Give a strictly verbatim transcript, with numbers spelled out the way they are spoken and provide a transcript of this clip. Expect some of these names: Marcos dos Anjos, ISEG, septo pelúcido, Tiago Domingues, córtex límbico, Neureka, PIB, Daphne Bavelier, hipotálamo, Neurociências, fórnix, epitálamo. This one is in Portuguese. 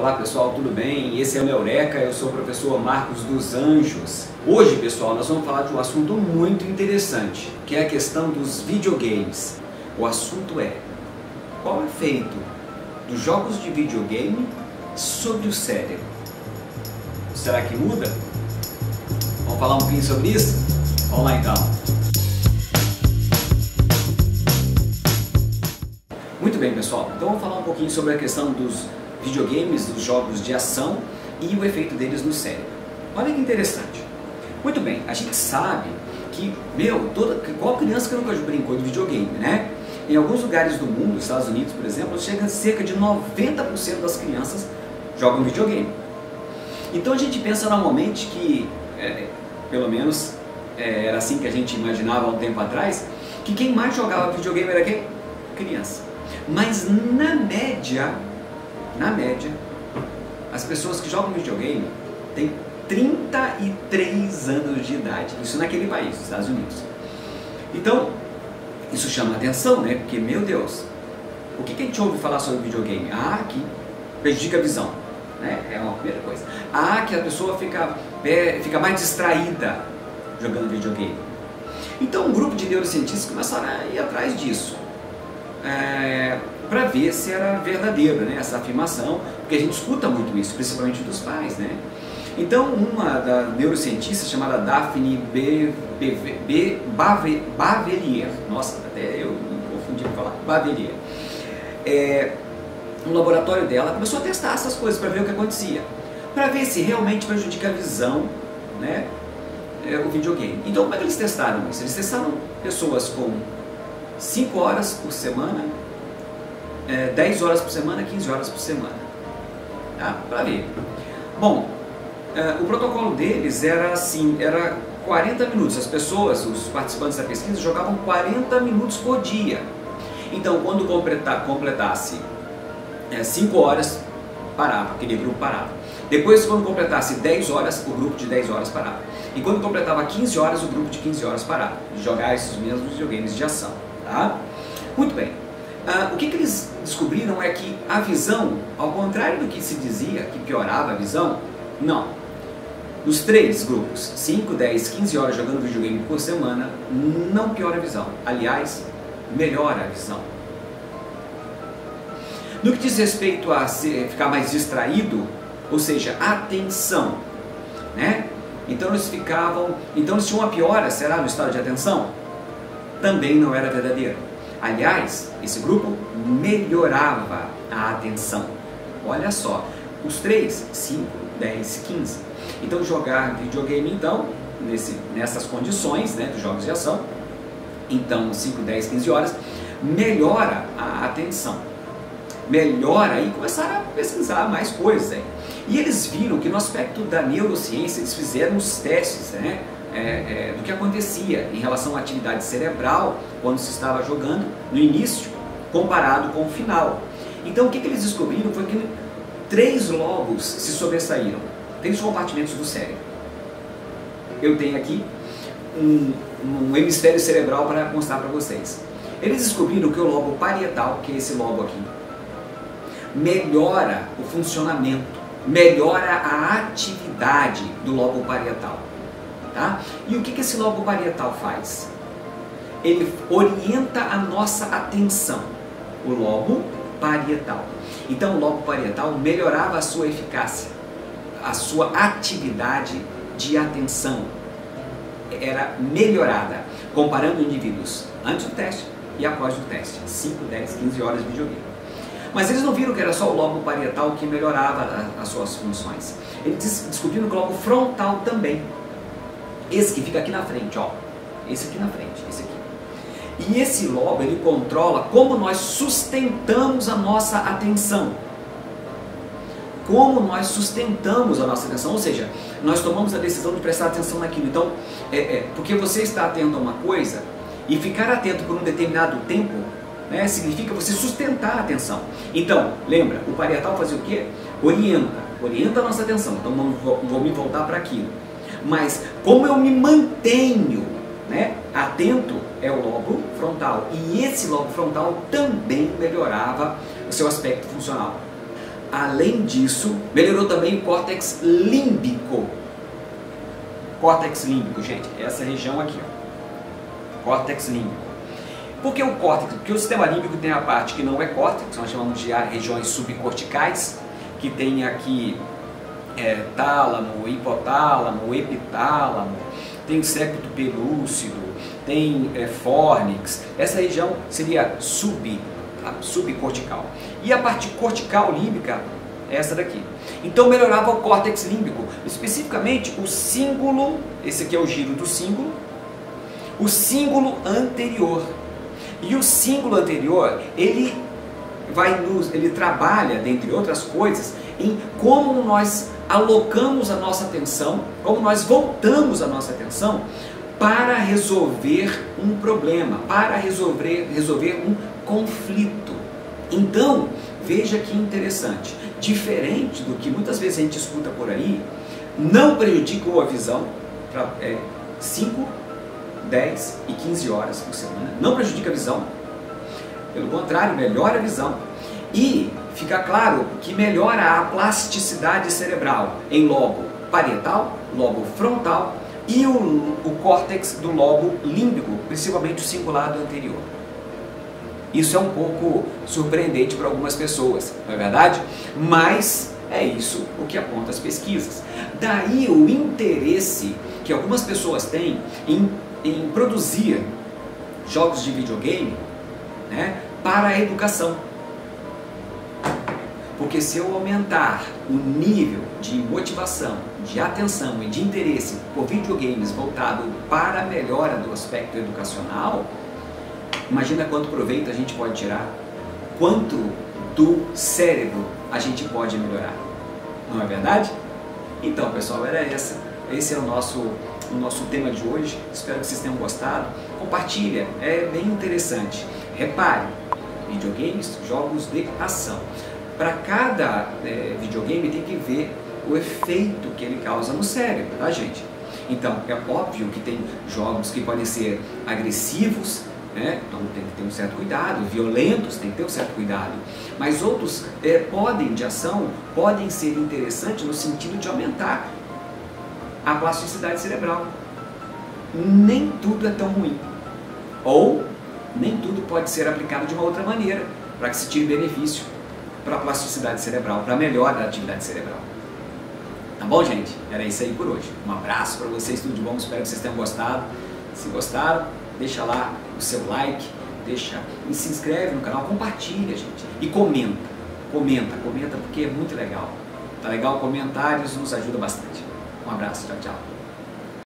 Olá pessoal, tudo bem? Esse é o Neureka, eu sou o professor Marcos dos Anjos. Hoje, pessoal, nós vamos falar de um assunto muito interessante, que é a questão dos videogames. O assunto é: qual é o efeito dos jogos de videogame sobre o cérebro? Será que muda? Vamos falar um pouquinho sobre isso? Vamos lá então! Muito bem, pessoal, então vamos falar um pouquinho sobre a questão dos videogames, dos jogos de ação e o efeito deles no cérebro. Olha que interessante. Muito bem, a gente sabe que, meu, toda, qual criança que nunca brincou de videogame, né? Em alguns lugares do mundo, nos Estados Unidos, por exemplo, chega cerca de noventa por cento das crianças jogam videogame. Então a gente pensa normalmente que, é, pelo menos é, era assim que a gente imaginava há um tempo atrás, que quem mais jogava videogame era quem? Criança. Mas na média, Na média, as pessoas que jogam videogame têm trinta e três anos de idade, isso naquele país, nos Estados Unidos. Então, isso chama atenção, né? Porque, meu Deus, o que a gente ouve falar sobre videogame? Ah, que prejudica a visão, né? É uma primeira coisa. Ah, que a pessoa fica, é, fica mais distraída jogando videogame. Então, um grupo de neurocientistas começaram a ir atrás disso. É... para ver se era verdadeira, né, essa afirmação, porque a gente escuta muito isso, principalmente dos pais, né? Então, uma da neurocientista chamada Daphne Bavelier, nossa, até eu confundi para falar, Bavelier, é, no laboratório dela começou a testar essas coisas para ver o que acontecia, para ver se realmente prejudica a visão, né, é, o videogame. Então, como é que eles testaram isso? Eles testaram pessoas com cinco horas por semana, dez horas por semana, quinze horas por semana, tá? Para ver. Bom, o protocolo deles era assim, era quarenta minutos. As pessoas, os participantes da pesquisa, jogavam quarenta minutos por dia. Então, quando completasse cinco horas, parava, aquele grupo parava. Depois, quando completasse dez horas, o grupo de dez horas parava. E quando completava quinze horas, o grupo de quinze horas parava. Jogar esses mesmos videogames de ação, tá? Muito bem. Uh, o que, que eles descobriram é que a visão, ao contrário do que se dizia, que piorava a visão, não. Nos três grupos, cinco, dez, quinze horas jogando videogame por semana, não piora a visão. Aliás, melhora a visão. No que diz respeito a ser, ficar mais distraído, ou seja, atenção, né? Então eles ficavam, então eles tinham uma piora, será, no estado de atenção? Também não era verdadeiro. Aliás, esse grupo melhorava a atenção. Olha só, os três, cinco, dez, quinze. Então jogar videogame, então, nesse, nessas condições, né, dos jogos de ação, então cinco, dez, quinze horas, melhora a atenção. Melhora e começaram a pesquisar mais coisas. Hein? E eles viram que no aspecto da neurociência eles fizeram os testes, né? É, é, do que acontecia em relação à atividade cerebral quando se estava jogando no início comparado com o final. Então o que, que eles descobriram foi que três lobos se sobressaíram, três compartimentos do cérebro. Eu tenho aqui um, um hemisfério cerebral para mostrar para vocês. Eles descobriram que o lobo parietal, que é esse lobo aqui, melhora o funcionamento, melhora a atividade do lobo parietal. Tá? E o que, que esse lobo parietal faz? Ele orienta a nossa atenção, o lobo parietal. Então o lobo parietal melhorava a sua eficácia, a sua atividade de atenção era melhorada, comparando indivíduos antes do teste e após o teste, cinco, dez, quinze horas de videogame. Mas eles não viram que era só o lobo parietal que melhorava as suas funções, eles descobriram que o lobo frontal também. Esse que fica aqui na frente, ó. Esse aqui na frente, esse aqui. E esse lobo, ele controla como nós sustentamos a nossa atenção. Como nós sustentamos a nossa atenção, ou seja, nós tomamos a decisão de prestar atenção naquilo. Então, é, é, porque você está atento a uma coisa e ficar atento por um determinado tempo, né, significa você sustentar a atenção. Então, lembra, o parietal fazia o quê? Orienta, orienta a nossa atenção. Então, não vou, vou me voltar para aquilo. Mas como eu me mantenho, né, atento é o lobo frontal. E esse lobo frontal também melhorava o seu aspecto funcional. Além disso, melhorou também o córtex límbico. Córtex límbico, gente, essa região aqui, ó. Córtex límbico. Por que o córtex? Porque o sistema límbico tem a parte que não é córtex, nós chamamos de regiões subcorticais, que tem aqui é, tálamo, hipotálamo, epitálamo, tem septo pelúcido, tem é, fórnix. Essa região seria sub, subcortical. E a parte cortical límbica é essa daqui. Então melhorava o córtex límbico, especificamente o cíngulo, esse aqui é o giro do cíngulo, o cíngulo anterior. E o cíngulo anterior, ele vai nos, ele trabalha, dentre outras coisas, em como nós alocamos a nossa atenção, como nós voltamos a nossa atenção para resolver um problema, para resolver, resolver um conflito. Então, veja que interessante, diferente do que muitas vezes a gente escuta por aí, não prejudicou a visão, é, cinco, dez e quinze horas por semana, não prejudica a visão, pelo contrário, melhora a visão e fica claro que melhora a plasticidade cerebral em lobo parietal, lobo frontal e o, o córtex do lobo límbico, principalmente o cingulado anterior. Isso é um pouco surpreendente para algumas pessoas, não é verdade? Mas é isso o que aponta as pesquisas. Daí o interesse que algumas pessoas têm em, em produzir jogos de videogame, né, para a educação. Porque se eu aumentar o nível de motivação, de atenção e de interesse por videogames voltado para a melhora do aspecto educacional, imagina quanto proveito a gente pode tirar, quanto do cérebro a gente pode melhorar, não é verdade? Então, pessoal, era essa. Esse é o nosso, o nosso tema de hoje, espero que vocês tenham gostado. Compartilha, é bem interessante. Repare, videogames, jogos de ação. Para cada é, videogame tem que ver o efeito que ele causa no cérebro, tá, gente? Então, é óbvio que tem jogos que podem ser agressivos, né? Então tem que ter um certo cuidado, violentos tem que ter um certo cuidado, mas outros é, podem, de ação, podem ser interessantes no sentido de aumentar a plasticidade cerebral. Nem tudo é tão ruim, ou nem tudo pode ser aplicado de uma outra maneira, para que se tire benefício para a plasticidade cerebral, para a melhora da atividade cerebral. Tá bom, gente? Era isso aí por hoje. Um abraço para vocês, tudo de bom, espero que vocês tenham gostado. Se gostaram, deixa lá o seu like, deixa e se inscreve no canal, compartilha, gente, e comenta, comenta, comenta, porque é muito legal, tá legal? Comentários nos ajuda bastante. Um abraço, tchau, tchau.